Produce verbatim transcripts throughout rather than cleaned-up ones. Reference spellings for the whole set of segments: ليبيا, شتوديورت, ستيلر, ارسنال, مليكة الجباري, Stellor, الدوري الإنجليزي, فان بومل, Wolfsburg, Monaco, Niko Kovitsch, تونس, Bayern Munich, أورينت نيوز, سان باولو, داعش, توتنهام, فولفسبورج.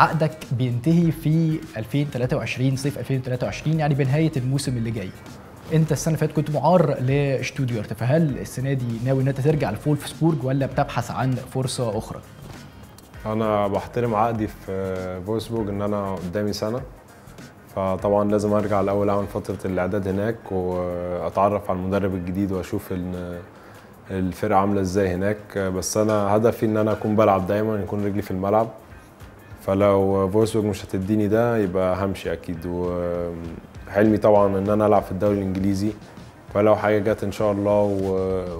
عقدك بينتهي في ألفين وثلاثة وعشرين، صيف ألفين وثلاثة وعشرين، يعني بنهايه الموسم اللي جاي. انت السنه اللي فاتت كنت معار لشتوديورت، فهل السنه دي ناوي ان انت ترجع لفولفسبورج ولا بتبحث عن فرصه اخرى؟ انا بحترم عقدي في فولفسبورج ان انا قدامي سنه، فطبعا لازم ارجع الاول اعمل فتره الاعداد هناك واتعرف على المدرب الجديد واشوف ان الفرقه عامله ازاي هناك. بس انا هدفي ان انا اكون بلعب دايما، يكون رجلي في الملعب، فلو فولفسبورج مش هتديني ده يبقى همشي اكيد. وحلمي طبعا ان انا العب في الدوري الانجليزي، فلو حاجه جت ان شاء الله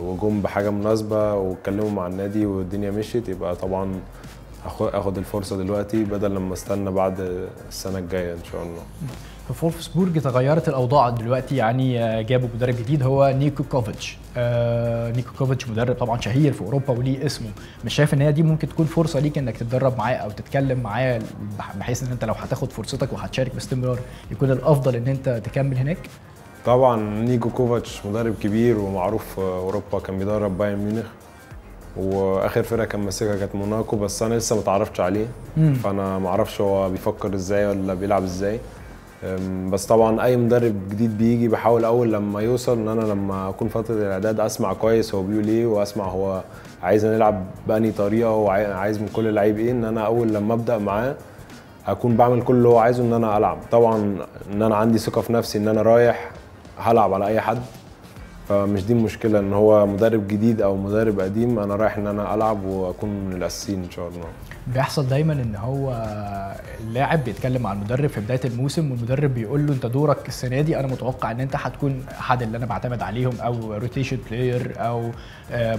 وجم بحاجه مناسبه واتكلموا مع النادي والدنيا مشيت، يبقى طبعا اخد الفرصه دلوقتي بدل لما استنى بعد السنه الجايه ان شاء الله. في فولفسبورج تغيرت الاوضاع دلوقتي، يعني جابوا مدرب جديد هو نيكو كوفيتش. آه نيكو كوفيتش مدرب طبعا شهير في اوروبا وليه اسمه، مش شايف ان هي دي ممكن تكون فرصه ليك انك تتدرب معاه او تتكلم معاه، بحيث ان انت لو هتاخد فرصتك وهتشارك باستمرار يكون الافضل ان انت تكمل هناك؟ طبعا نيكو كوفيتش مدرب كبير ومعروف في اوروبا، كان بيدرب بايرن ميونخ واخر فرقه كان ماسكها كانت موناكو، بس انا لسه ما اتعرفتش عليه. مم. فانا ما اعرفش هو بيفكر ازاي ولا بيلعب ازاي، بس طبعا اي مدرب جديد بيجي بحاول اول لما يوصل ان انا لما اكون فتره الاعداد اسمع كويس هو بيقول ايه، واسمع هو عايز نلعب باني طريقه وعايز من كل لعيب ايه، ان انا اول لما ابدا معاه اكون بعمل كل اللي هو عايزه ان انا العب. طبعا ان انا عندي ثقه في نفسي ان انا رايح هلعب على اي حد، فمش دي المشكله ان هو مدرب جديد او مدرب قديم، انا رايح ان انا العب واكون من الاساسيين ان شاء الله. بيحصل دايما ان هو اللاعب بيتكلم مع المدرب في بدايه الموسم والمدرب بيقول له انت دورك السنه دي، انا متوقع ان انت هتكون احد اللي انا بعتمد عليهم او روتيشن بلاير او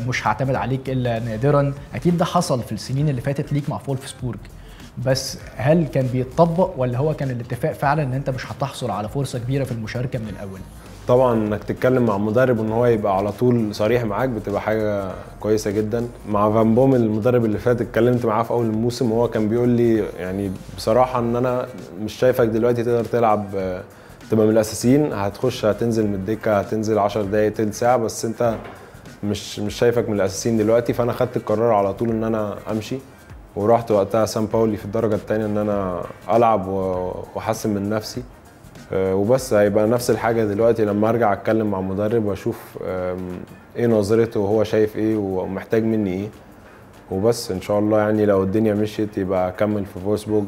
مش هعتمد عليك الا نادرا. اكيد ده حصل في السنين اللي فاتت ليك مع فولفسبورج، بس هل كان بيتطبق ولا هو كان الاتفاق فعلا ان انت مش هتحصل على فرصه كبيره في المشاركه من الاول؟ طبعا انك تتكلم مع مدرب وان هو يبقى على طول صريح معاك بتبقى حاجه كويسه جدا. مع فان بومل المدرب اللي فات اتكلمت معاه في اول الموسم، وهو كان بيقول لي يعني بصراحه ان انا مش شايفك دلوقتي تقدر تلعب تبقى من الاساسيين، هتخش هتنزل من الدكه، هتنزل عشر دقائق تلت ساعه، بس انت مش مش شايفك من الاساسيين دلوقتي. فانا خدت القرار على طول ان انا امشي، ورحت وقتها سان باولو في الدرجه الثانيه ان انا العب واحسن من نفسي وبس. هيبقى نفس الحاجه دلوقتي لما ارجع اتكلم مع المدرب واشوف ايه نظرته وهو شايف ايه ومحتاج مني ايه وبس. ان شاء الله يعني لو الدنيا مشيت يبقى اكمل في فولفسبورج،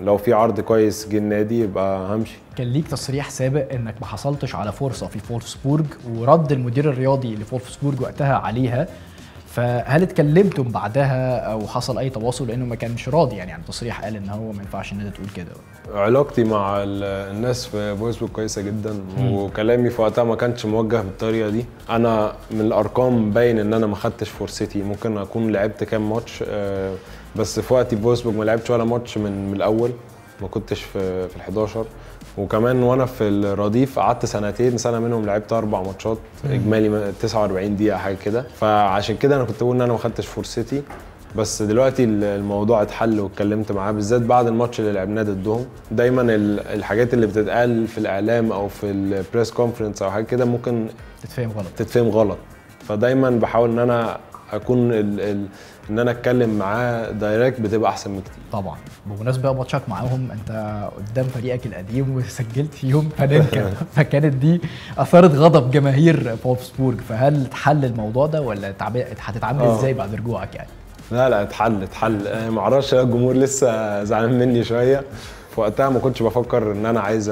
لو في عرض كويس جه النادي يبقى همشي. كان ليك تصريح سابق انك ما حصلتش على فرصه في فولفسبورج ورد المدير الرياضي لفولفسبورج وقتها عليها، فهل اتكلمتم بعدها او حصل اي تواصل؟ لانه ما كانش راضي يعني عن تصريح قال ان هو ما ينفعش ان انت تقول كده. علاقتي مع الناس في فولفسبورج كويسه جدا، وكلامي في وقتها ما كانش موجه بالطريقه دي. انا من الارقام باين ان انا ما خدتش فرصتي، ممكن اكون لعبت كام ماتش بس في وقتي في فولفسبورج ما لعبتش ولا ماتش من الاول، ما كنتش في ال11. وكمان وانا في الرديف قعدت سنتين، سنه منهم لعبت اربع ماتشات اجمالي تسعة وأربعين دقيقه حاجه كده، فعشان كده انا كنت بقول ان انا ما خدتش فرصتي. بس دلوقتي الموضوع اتحل واتكلمت معاه، بالذات بعد الماتش اللي لعبناه ضدهم. دايما الحاجات اللي بتتقال في الاعلام او في البريس كونفرنس او حاجه كده ممكن تتفهم غلط تتفهم غلط فدايما بحاول ان انا اكون ال ال ان انا اتكلم معاه دايركت، بتبقى احسن بكتير. طبعا بمناسبه ماتشك معاهم انت قدام فريقك القديم وسجلت فيهم فانكا فكانت دي اثارت غضب جماهير فولفسبورج، فهل اتحل الموضوع ده ولا هتتعامل ازاي بعد رجوعك يعني؟ لا لا اتحل اتحل ما اعرفش، الجمهور لسه زعلان مني شويه. في وقتها ما كنتش بفكر ان انا عايز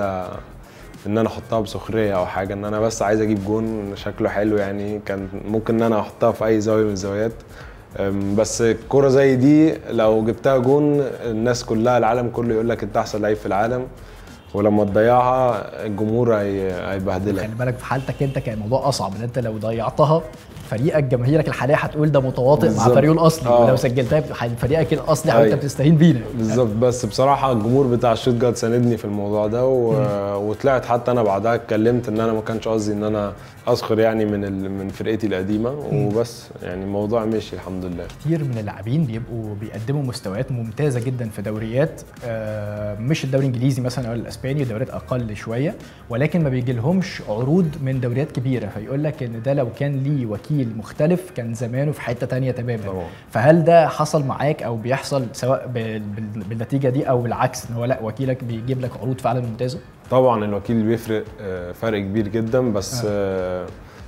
ان انا احطها بسخريه او حاجه، ان انا بس عايز اجيب جون شكله حلو، يعني كان ممكن ان انا احطها في اي زاويه من الزوايات. بس الكوره زي دي لو جبتها جون الناس كلها العالم كله يقول لك انت احسن لعيب في العالم، ولما تضيعها الجمهور هيبهدلك. خلي بالك في حالتك انت كان الموضوع اصعب، ان انت لو ضيعتها فريقك جماهيرك الحاليه هتقول ده متواطئ بالزبط مع فريقه الاصلي، آه. ولو سجلتها فريقك الاصلي انت بتستهين بينا بالظبط. بس بصراحه الجمهور بتاع شوتجارد ساندني في الموضوع ده و... وطلعت حتى انا بعدها اتكلمت ان انا ما كانش قصدي ان انا اسخر يعني من ال... من فرقتي القديمه وبس، يعني الموضوع ماشي الحمد لله. كتير من اللاعبين بيبقوا بيقدموا مستويات ممتازه جدا في دوريات آه مش الدوري الانجليزي مثلا او الاسباني، دوريات اقل شويه، ولكن ما بيجيلهمش عروض من دوريات كبيره، فيقول لك ان ده لو كان لي وكيل النادي المختلف كان زمانه في حته تانية تماما. فهل ده حصل معاك او بيحصل سواء بالنتيجه دي او بالعكس ان هو لا وكيلك بيجيب لك عروض فعلا ممتازه؟ طبعا الوكيل بيفرق فرق كبير جدا، بس آه.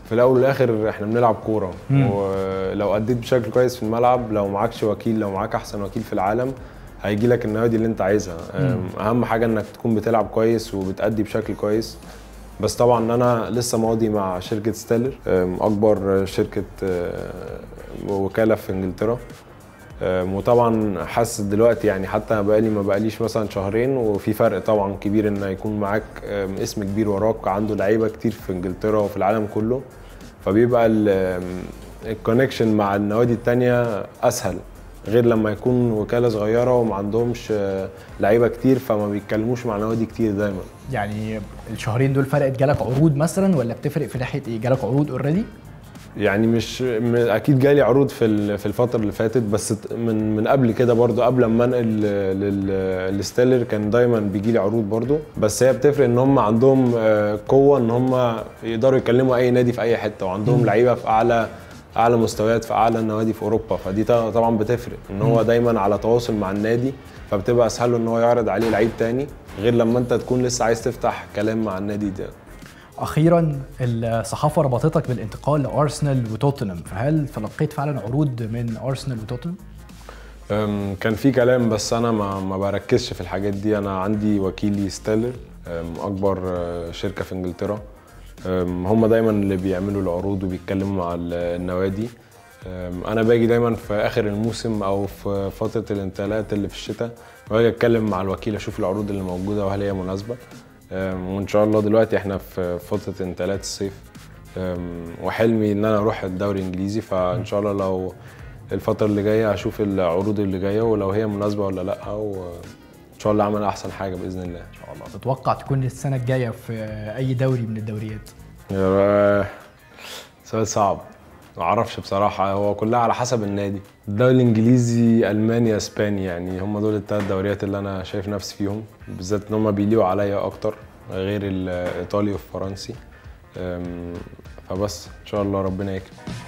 في الاول والاخر احنا بنلعب كوره، ولو اديت بشكل كويس في الملعب لو معكش وكيل، لو معاك احسن وكيل في العالم هيجي لك النوادي اللي انت عايزها. اهم حاجه انك تكون بتلعب كويس وبتادي بشكل كويس. بس طبعا انا لسه ماضي مع شركه ستيلر، اكبر شركه وكاله في انجلترا، وطبعا حاسس دلوقتي يعني حتى بقالي ما بقاليش مثلا شهرين وفي فرق طبعا كبير ان يكون معاك اسم كبير وراك، عنده لعيبه كتير في انجلترا وفي العالم كله، فبيبقى الكونكشن مع النوادي الثانيه اسهل، غير لما يكون وكاله صغيره وما عندهمش لعيبه كتير فما بيتكلموش مع نوادي كتير دايما. يعني الشهرين دول فرقت جالك عروض مثلا ولا بتفرق في ناحيه ايه؟ جالك عروض اوريدي؟ يعني مش اكيد جالي عروض في في الفتره اللي فاتت، بس من من قبل كده برضو، قبل ما انقل للستيلر كان دايما بيجي لي عروض برضو، بس هي بتفرق ان هم عندهم قوه ان هم يقدروا يكلموا اي نادي في اي حته، وعندهم لعيبه في اعلى اعلى مستويات في اعلى النوادي في اوروبا، فدي طبعا بتفرق ان هو دايما على تواصل مع النادي، فبتبقى اسهل له ان هو يعرض عليه لعيب تاني، غير لما انت تكون لسه عايز تفتح كلام مع النادي ده. اخيرا الصحافه ربطتك بالانتقال لارسنال وتوتنهام، فهل تلقيت فعلا عروض من ارسنال وتوتنهام؟ كان في كلام بس انا ما, ما بركزش في الحاجات دي، انا عندي وكيلي ستيلر اكبر شركه في انجلترا، هم دايما اللي بيعملوا العروض وبيتكلموا مع النوادي، انا باجي دايما في اخر الموسم او في فتره الانتقالات اللي في الشتاء باجي اتكلم مع الوكيل اشوف العروض اللي موجوده وهل هي مناسبه، وان شاء الله دلوقتي احنا في فتره انتقالات الصيف، وحلمي ان انا اروح الدوري الانجليزي، فان شاء الله لو الفتره اللي جايه اشوف العروض اللي جايه ولو هي مناسبه ولا لا، وان شاء الله اعمل احسن حاجه باذن الله. ان شاء الله. تتوقع تكون السنه الجايه في اي دوري من الدوريات؟ سؤال صعب، ما اعرفش بصراحه، هو كلها على حسب النادي، الدوري الانجليزي المانيا اسباني، يعني هم دول الثلاث دوريات اللي انا شايف نفسي فيهم، بالذات ان هم بيليقوا عليا اكتر غير الايطالي والفرنسي، فبس ان شاء الله ربنا يكرم.